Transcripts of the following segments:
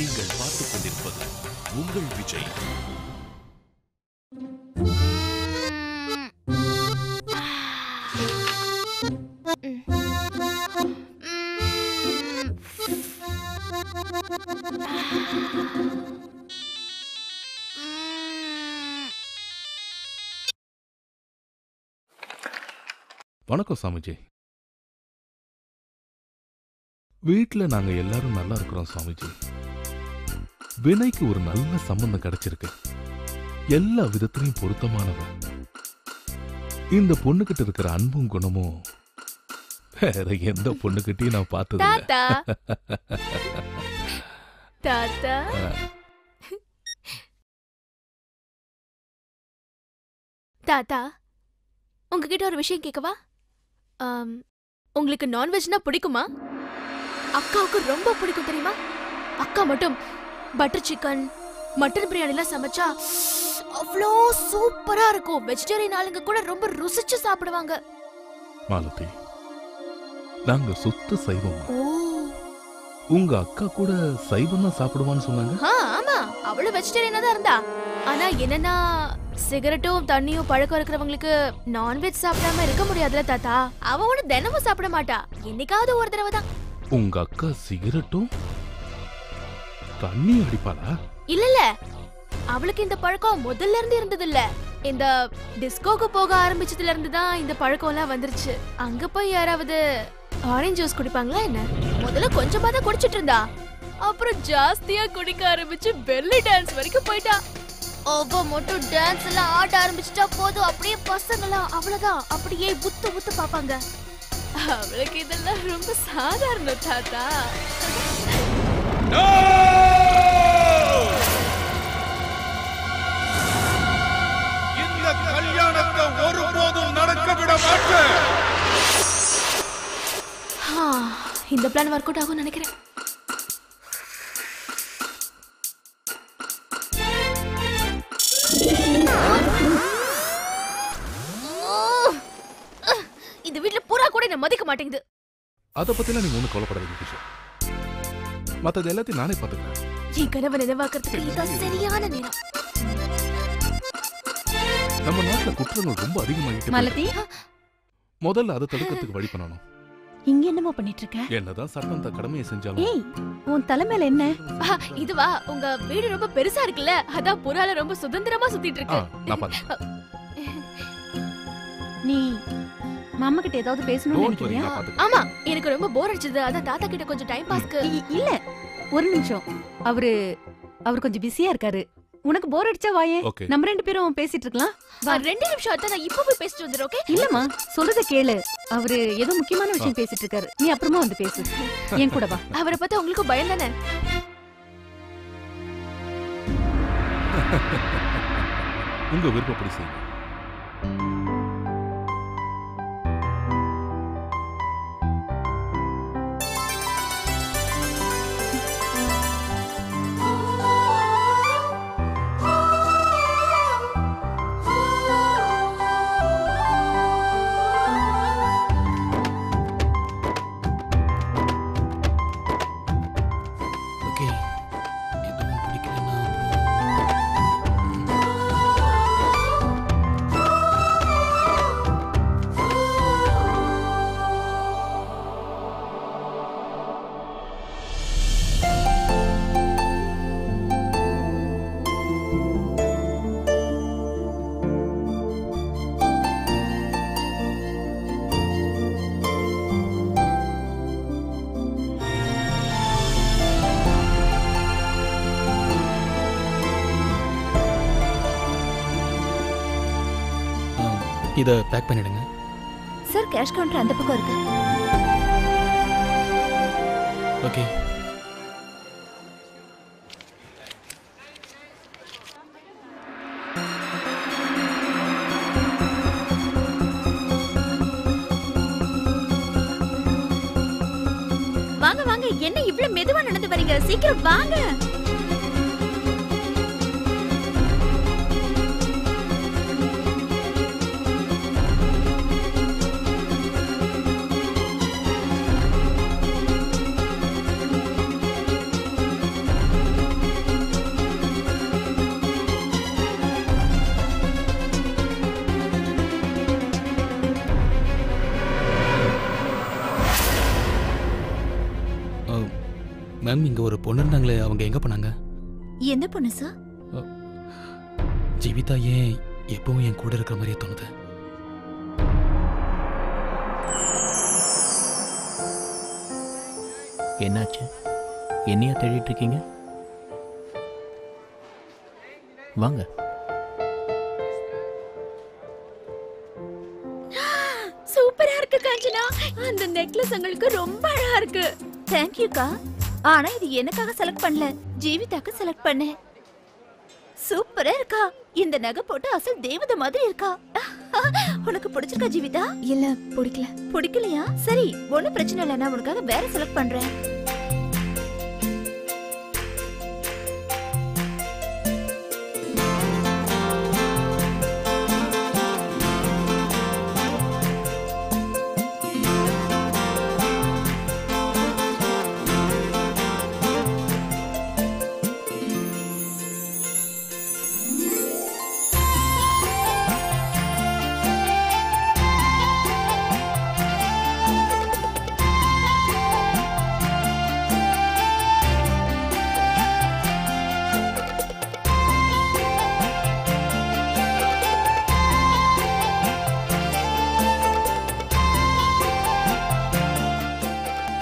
நீங்கள் பார்த்துக் கொண்டிருப்பது உங்கள் விஜய். வணக்கம் சாமிஜி. வீட்டில் நாங்கள் எல்லாரும் நல்லா இருக்கிறோம் சாமிஜி. வினைக்கு ஒரு நல்ல சம்பந்தம் கிடைச்சிருக்கு. எல்லா விதத்திலையும் பொருத்தமானவன். இந்த பொண்ணுகிட்ட இருக்கிற அன்பும் குணமும் வேற எந்த பொண்ணுகிட்டையும் நான் பார்த்தது தாத்தா. தாத்தா தாத்தா உங்ககிட்ட ஒரு விஷயம் கேட்கவா? உங்களுக்கு நான்வெஜ்னா பிடிக்குமா? அக்காவுக்கு ரொம்ப பிடிக்கும் தெரியுமா? அக்கா மட்டும் பட்டர் சிக்கன் மட்டன் பிரியாணிலாம் சமைச்சா அவ்வளோ சூப்பரா இருக்கும். வெஜிடேரியன் ஆளுங்க கூட ரொம்ப ருசிச்சு சாப்பிடுவாங்க. மாலதி, நாங்க சுத்த சைவம். உங்க அக்கா கூட சைவம் தான் சாப்பிடுவான்னு சொன்னாங்க. ஆமா, அவளும் வெஜிடேரியனா தான் இருந்தா. ஆனா என்னன்னா, சிகரெட்டும் தண்ணியும் பழக்கம் இருக்கிறவங்களுக்கு நான்வெஜ் சாப்பிடாம இருக்க முடியாதுல தாத்தா. அவனோட தினமும் சாப்பிட மாட்டா, என்னைக்காவது ஒரு தடவை தான். உங்க அக்கா சிகரெட்டும் தண்ணி அடிப்பாளா? இல்ல இல்ல, அவளுக்கு இந்த பழக்கம் முதல்ல இருந்து இருந்தது இல்ல. இந்த டிஸ்கோக்கு போக ஆரம்பிச்சதுல இருந்து தான் இந்த பழக்கம் எல்லாம் வந்துருச்சு. அங்க போய் யாராவது ஆரஞ்சு ஜூஸ் குடிப்பாங்களா என்ன? முதல்ல கொஞ்சமா தான் குடிச்சிட்டு இருந்தா, அப்புறம் ஜாஸ்தியா குடிக்க ஆரம்பிச்சு பெல்லி டான்ஸ் வரைக்கும் போயிட்டா. அவ மட்டும் டான்ஸ் எல்லாம் ஆட ஆரம்பிச்சுட்டா போதும், அப்படியே பசங்களாம் அவ்வளவுதான், அப்படியே புத்து புத்து பாப்பாங்க. அவளுக்கு இதெல்லாம் ரொம்ப சாதாரணம் தாத்தா. இந்த கல்யாணத்தை ஒருபோதும் நடக்க விட மாட்டேன். இந்த பிளான் ஒர்க் அவுட் ஆகும் நினைக்கிறேன். மதிக்க மாட்டேங்குது. அத பத்தில நீ ஒண்ணு கவலைப்படாதீங்க கிஷோ. மத்தது எல்லாத்தையும் நானே பாத்துக்கிறேன். நீ கனவை நினைவாக்குறதுக்கு இது சரியான நேரம். நம்ம நாட்டுல குற்றங்கள் ரொம்ப அதிகமாயிட்டு. மாலதி, முதல்ல அதை தடுக்கிறதுக்கு வழி பண்ணணும். இங்க என்னமா பண்ணிட்டு இருக்க? என்னதான் சட்டம் தன் கடமையை செஞ்சாலும். ஏய், உன் தலைமையில என்ன இதுவா? உங்க வீடு ரொம்ப பெருசா இருக்குல்ல, அதான் புறால ரொம்ப சுதந்திரமா சுத்திட்டு இருக்கு. நான் பாத்துக்கிறேன். நீ மாமா கிட்ட ஏதாவது பேசணும்னு நினைக்கிறியா? ஆமா, எனக்கு ரொம்ப போர் அடிச்சது, அதான் தாத்தா கிட்ட கொஞ்சம் டைம் பாஸ்க்கு. இல்ல, ஒரு நிமிஷம். அவர் கொஞ்சம் பிஸியா இருக்காரு. உனக்கு போர் அடிச்சா வாயே, நம்ம ரெண்டு பேரும் பேசிட்டு இருக்கலாம். வா, 2 நிமிஷம் அத நான் இப்ப போய் பேசிட்டு வந்துறேன். ஓகே? இல்லம்மா, சொல்றத கேளு. அவரு ஏதோ முக்கியமான விஷயம் பேசிட்டு இருக்காரு. நீ அப்புறமா வந்து பேசு. என் கூட வா. அவரை பார்த்தா உங்களுக்கு பயம் தானே? உங்க விருப்பப்படி செய்யுங்க. இத பேக் பண்ணிடுங்க சார். கேஷ் கவுண்டர் அந்த பக்கம் இருக்கு. ஓகே. வாங்க வாங்க, என்ன இவ்வளவு மெதுவா நடந்து வரீங்க? சீக்கிரம் வாங்க. மேம் இங்க ஒரு பொண்ணு இருந்தாங்களே அவங்க எங்க போனாங்க? என்ன பொண்ணு சார்? ஜீவிதா ஏன் எப்பவும் என் கூட இருக்கிற மாதிரியே தோணுது. என்னாச்சு? என்னையா தேடிட்டு இருக்கீங்க? வாங்க. சூப்பரா இருக்கு காஞ்சனா. அந்த நெக்லஸ் உங்களுக்கு ரொம்ப அழகா இருக்கு. थैंक यू का. ஆனா இது எனக்காக செலக்ட் பண்ணல. ஜீவிதாக்கு செலக்ட் பண்ணேன். சூப்பரா இருக்கா. இந்த நகை போட்டு அசல் தேவதை மாதிரி இருக்கா. உனக்கு பிடிச்சிருக்கா ஜீவிதா? இல்ல பிடிக்கல. பிடிக்கலையா? சரி ஒன்னும் பிரச்சனை இல்ல, நான் உனக்காக வேற செலக்ட் பண்றேன்.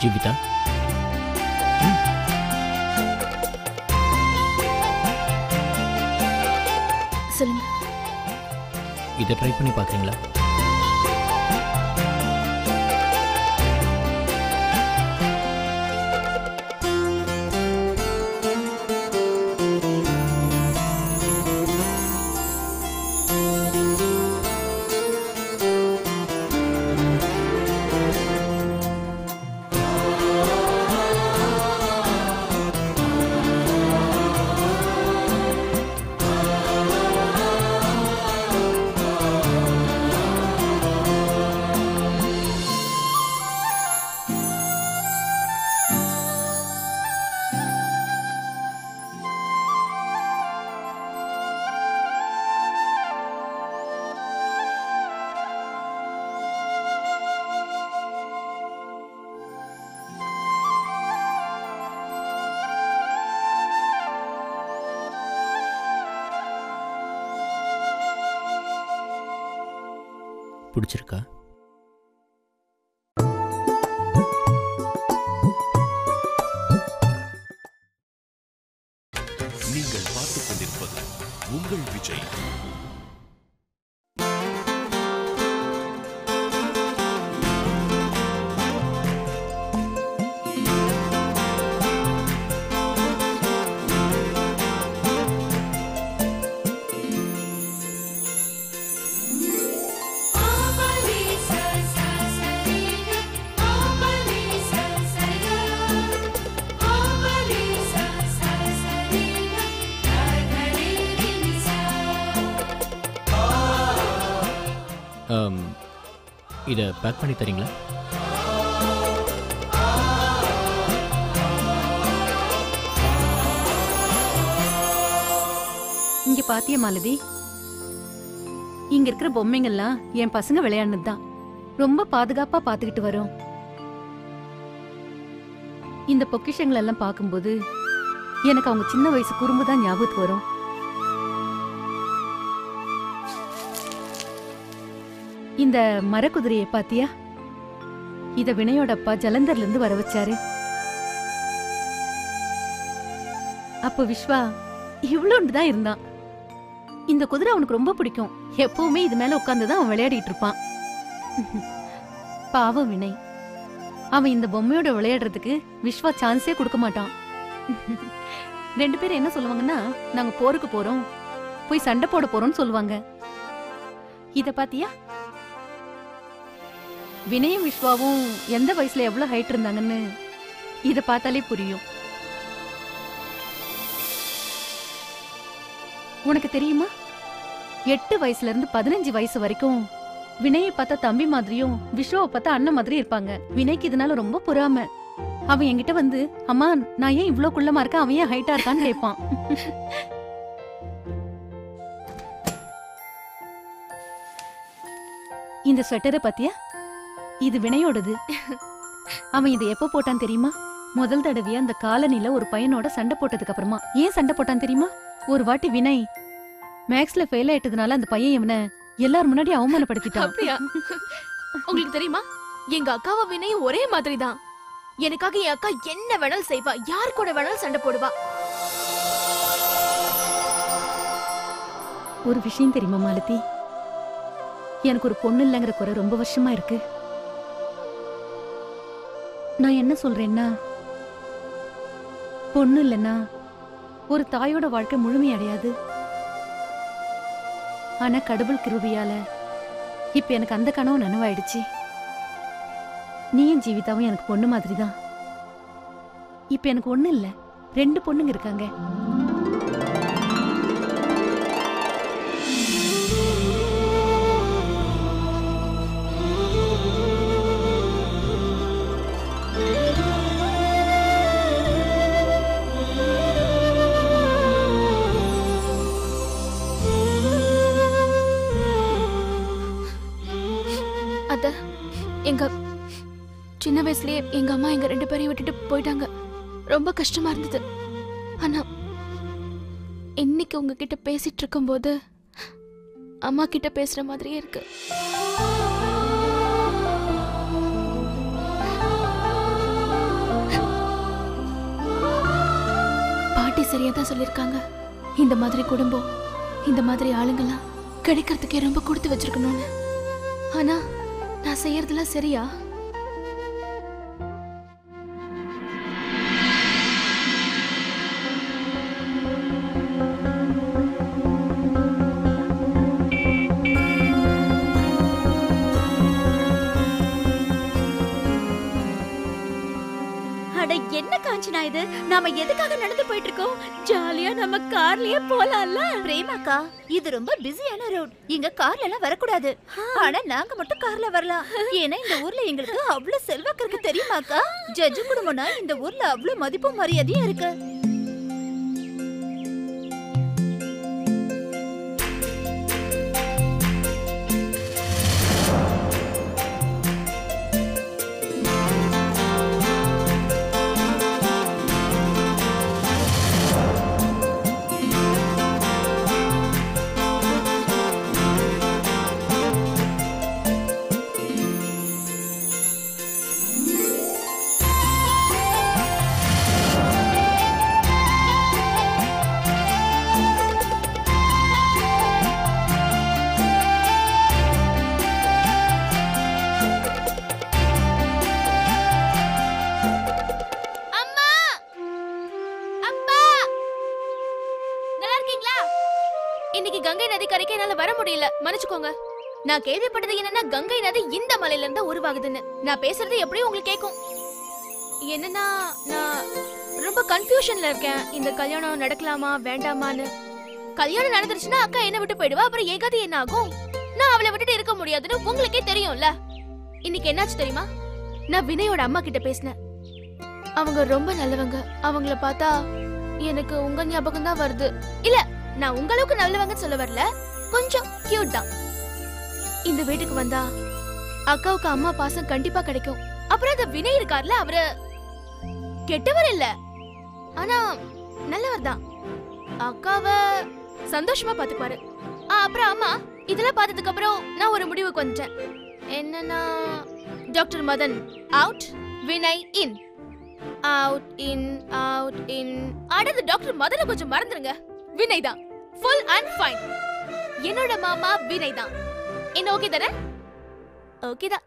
जीविता சொல்லுங்க. இத ட்ரை பண்ணி பாக்கறீங்களா? பிடிச்சிருக்கா? நீங்கள் பார்த்துக் கொண்டிருப்பது உங்கள் விஜய். இதை பேக் பண்ணி தரீங்களா? இங்க பாத்தியா மாலதி, இங்க இருக்கிற பொம்மைங்கள்லாம் என் பசங்க விளையாடுனதுதான். ரொம்ப பாதுகாப்பா பாத்துக்கிட்டு வரோம். இந்த பொக்கிஷங்கள் எல்லாம் பார்க்கும்போது எனக்கு அவங்க சின்ன வயசு குறும்புதான் ஞாபகத்துக்கு வரும். இந்த மரக்குதிரைய பாத்தியா? இத வினயோட அப்பா ஜலந்தர்ல இருந்து வர வச்சாரு. அப்ப விஸ்வா இவ்வளவுதான் இருந்தான். இந்த குதிரை அவனுக்கு ரொம்ப பிடிக்கும். எப்பவுமே இது மேல உட்கார்ந்துதான் அவன் விளையாடிட்டு இருப்பான். பாவம் வினய், அவன் இந்த பொம்மையோட விளையாடுறதுக்கு விஸ்வா சான்ஸே கொடுக்க மாட்டான். ரெண்டு பேரும் என்ன சொல்லுவாங்கன்னா, நாங்க போருக்கு போறோம், போய் சண்டை போட போறோம்னு சொல்லுவாங்க. இத பாத்தியா? வினயும் விஸ்வாவும் எந்த வயசுல எவ்வளவு ஹைட் இருந்தாங்கன்னு இத பார்த்தாலே புரியும். உனக்கு தெரியுமா, 8 வயசுல இருந்து 15 வயசு வரைக்கும் வினயை பார்த்தா தம்பி மாதிரியும் விஸ்வாவை பார்த்தா அண்ணன் மாதிரியும் இருப்பாங்க. வினய்க்கு இதனால ரொம்ப பொறாம. அவன் என்கிட்ட வந்து, அம்மா நான் ஏன் இவ்வளவு குள்ளமா இருக்கேன், அவன் ஏன் ஹைட்டா இருக்கான்னு கேட்பான். இந்த ஸ்வெட்டரை பாத்தியா? இது வினயோடது. அவன் இதை எப்போ போட்டான் தெரியுமா? முதல் தடவையா அந்த காலனில ஒரு பையனோட சண்டை போட்டதுக்கு அப்புறமா ஏன் சண்டை போட்டான் தெரியுமா? ஒரு வாட்டி வினய் மேக்ஸ்ல ஃபெயில் ஆயிட்டதனால அந்த பையன் இவனை எல்லாரும் முன்னாடி அவமானப்படுத்திட்டான். அப்படியா? உங்களுக்கு தெரியுமா எங்க அக்காவா வினய் ஒரே மாதிரி தான். எனக்காக என் அக்கா என்ன வேணாலும் செய்வா, யார் கூட வேணாலும் சண்டை போடுவா. ஒரு விஷயம் தெரியுமா மாலதி, எனக்கு ஒரு பொண்ணு இல்லைங்கிற குறை ரொம்ப வருஷமா இருக்கு. நான் என்ன சொல்றேன்னா, பொண்ணு இல்லைன்னா ஒரு தாயோட வாழ்க்கை முழுமையடையாது. ஆனா கடவுள் கிருபையால இப்ப எனக்கு அந்த கனவு நனவாயிடுச்சு. நீயும் ஜீவிதாவும் எனக்கு பொண்ணு மாதிரி தான். இப்ப எனக்கு ஒண்ணு இல்லை, ரெண்டு பொண்ணுங்க இருக்காங்க. சின்ன வயசுலயே எங்க அம்மா எங்க ரெண்டு பேரையும் விட்டுட்டு போயிட்டாங்க. ரொம்ப கஷ்டமா இருந்தது. ஆனா இன்னைக்கு உங்ககிட்ட பேசிட்டு இருக்கும் போது அம்மா கிட்ட பேசுற மாதிரியே இருக்கு. பாட்டி சரியா தான் சொல்லியிருக்காங்க, இந்த மாதிரி குடும்பம் இந்த மாதிரி ஆளுங்கெல்லாம் கிடைக்கிறதுக்கே ரொம்ப கொடுத்து வச்சிருக்கணும்னு. ஆனா நான் செய்யறதெல்லாம் சரியா? நாம எதுக்காக நடந்து போயிட்டு இருக்கோம்? ஜாலியா நம்ம கார்லயே போலாம்ல. பிரேமாக்கா, இது ரொம்ப பிஸியான ரோட், இங்க கார்ல எல்லாம் வரக்கூடாது. ஆனா நாங்க மட்டும் கார்ல வரலாம். ஏன்னா இந்த ஊர்ல எங்களுக்கு அவ்வளவு செல்வாக்கு இருக்கு தெரியுமாக்கா. ஜட்ஜு குடும்பம்னா இந்த ஊர்ல அவ்வளவு மதிப்பு மரியாதையா இருக்கு. மன்னிச்சுக்கோங்க, நான் கேள்விப்பட்டது என்னன்னா கங்கை நதி இந்த மலையில இருந்தா உருவாகுதுன்னு. நான் பேசுறது எப்படியும் உங்களுக்கு கேட்கும். என்னன்னா நான் ரொம்ப கன்ஃபியூஷன்ல இருக்கேன். இந்த கல்யாணம் நடக்கலாமா வேண்டாமான்னு. கல்யாணம் நடந்துருச்சுன்னா அக்கா என்ன விட்டு போயிடுவா, அப்புறம் ஏகாதி என்ன ஆகும்? நான் அவளை விட்டுட்டு இருக்க முடியாதுன்னு உங்களுக்கே தெரியும்ல. இன்னைக்கு என்னாச்சு தெரியுமா, நான் வினயோட அம்மா கிட்ட பேசினேன். அவங்க ரொம்ப நல்லவங்க. அவங்கள பார்த்தா எனக்கு உங்க ஞாபகம் தான் வருது. இல்ல, நான் உங்களுக்கு நல்லவங்கன்னு சொல்ல வரல, கொஞ்சம் கியூட் தான். இந்த வீட்டுக்கு வந்தா அக்காவுக்கு அம்மா பாசம் கண்டிப்பா கிடைக்கும். அப்புறம் அந்த வினய் இருக்கார்ல, அவரு கெட்டவர் இல்ல, ஆனா நல்லவர் தான். அக்காவ சந்தோஷமா பாத்துக்குவாரு. அப்புறம் அம்மா இதெல்லாம் பார்த்ததுக்கு அப்புறம் நான் ஒரு முடிவுக்கு வந்துட்டேன். என்னன்னா doctor Madan out, Vinay in. Out in out in. அடுத்து டாக்டர் மதனை கொஞ்சம் மறந்துருங்க, வினய் தான் ஃபுல் அண்ட் ஃபைன். என்னோட மாமா வினய் தான். என்ன ஓகே தானே? ஓகே தான்.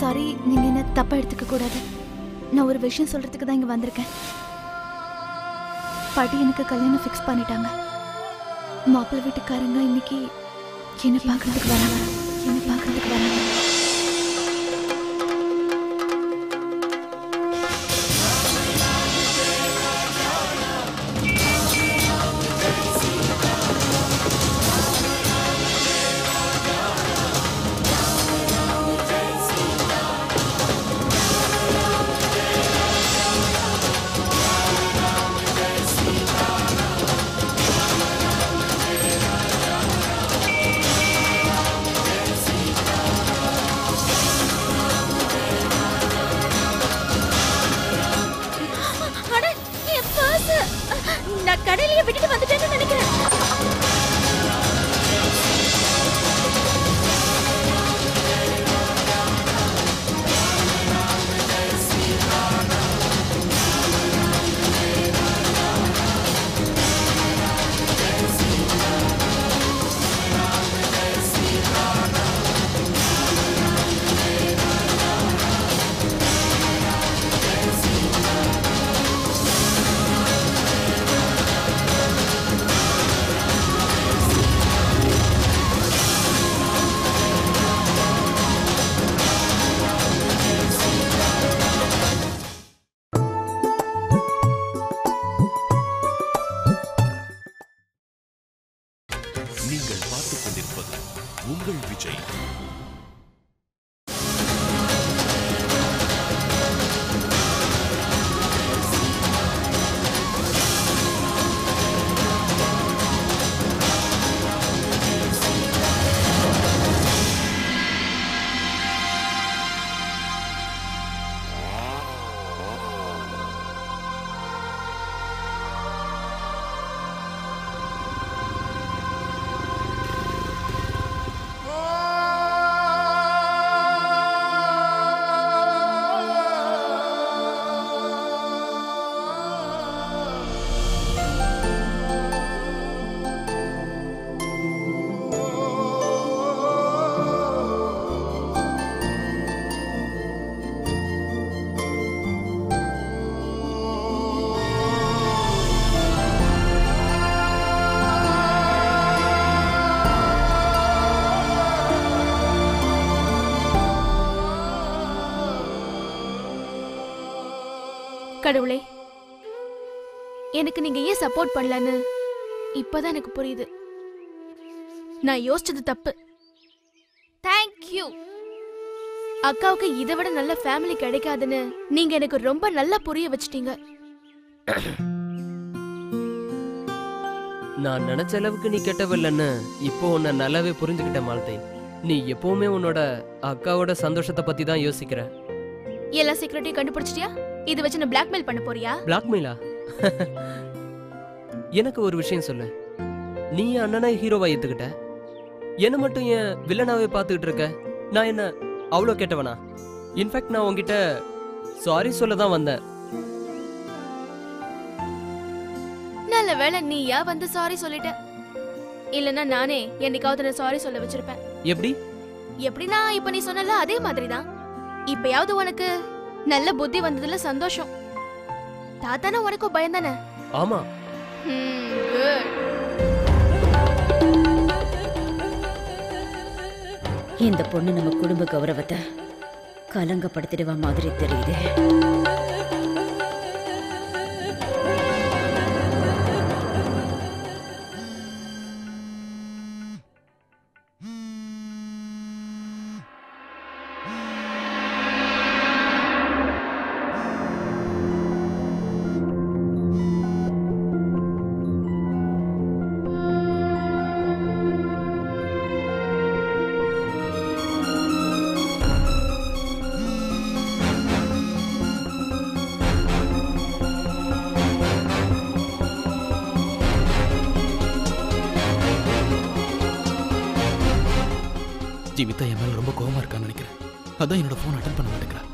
சாரி, நீங்க என்ன தப்பா எடுத்துக்க கூடாது. நான் ஒரு விஷயம் சொல்றதுக்கு தான் இங்க வந்திருக்கேன். பாட்டி எனக்கு கல்யாணம் ஃபிக்ஸ் பண்ணிட்டாங்க. மாப்பிள்ளை வீட்டுக்காரங்க இன்னைக்கு என்ன பார்க்கறதுக்கு வராங்க. கடவுளே, எனக்கு நீங்க ஏன் சப்போர்ட் பண்ணலன்னு இப்பதான் எனக்கு புரியுது. நான் யோசிச்சது தப்பு. தேங்க்யூ. அக்காவுக்கு இதை விட நல்ல ஃபேமிலி கிடைக்காதுன்னு நீங்க எனக்கு ரொம்ப நல்லா புரிய வச்சிட்டீங்க. நான் நினைச்ச அளவுக்கு நீ கெட்டவில்லைன்னு இப்போ உன்னை நல்லாவே புரிஞ்சுக்கிட்ட மாலதி. நீ எப்பவுமே உன்னோட அக்காவோட சந்தோஷத்தை பத்தி தான் யோசிக்கிற. எல்லா சீக்கிரட்டையும் கண்டுபிடிச்சிட்டியா? இது வச்சு நான் பிளாக்மெயில் பண்ண போறியா? பிளாக்மெயிலா? எனக்கு ஒரு விஷயம் சொல்லு. நீ அண்ணனை ஹீரோவா ஏத்துக்கிட்ட, என்ன மட்டும் ஏன் வில்லனாவே பார்த்துக்கிட்டு இருக்க? நான் என்ன அவ்வளோ கேட்டவனா? இன்ஃபேக்ட் நான் உங்ககிட்ட சாரி சொல்ல தான் வந்தேன். நல்ல வேளை நீ யா வந்து சாரி சொல்லிட்ட. இல்லைன்னா நானே என்னைக்காவது நான் சாரி சொல்ல வச்சிருப்பேன். எப்படி எப்படின்னா இப்ப நீ சொன்னல அதே மாதிரி தான். இப்பயாவது உனக்கு நல்ல புத்தி வந்ததுல சந்தோஷம். தாத்தானா உனக்கு பயம் தானே? ஆமா. இந்த பொண்ணு நம்ம குடும்ப கௌரவத்தை கலங்கப்படுத்திடுவா மாதிரி தெரியுது. ஜீவிதா என் மேல ரொம்ப கோவமா இருக்கான்னு நினைக்கிறேன். அதான் என்னோட போன் அட்டன் பண்ண மாட்டேங்கிறேன்.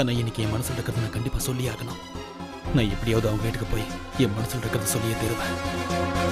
ஆனா இன்னைக்கு என் மனசுல இருக்கிறத நான் கண்டிப்பா சொல்லி ஆகணும். நான் எப்படியாவது அவங்க வீட்டுக்கு போய் என் மனசுல இருக்கிறத சொல்லியே தருவேன்.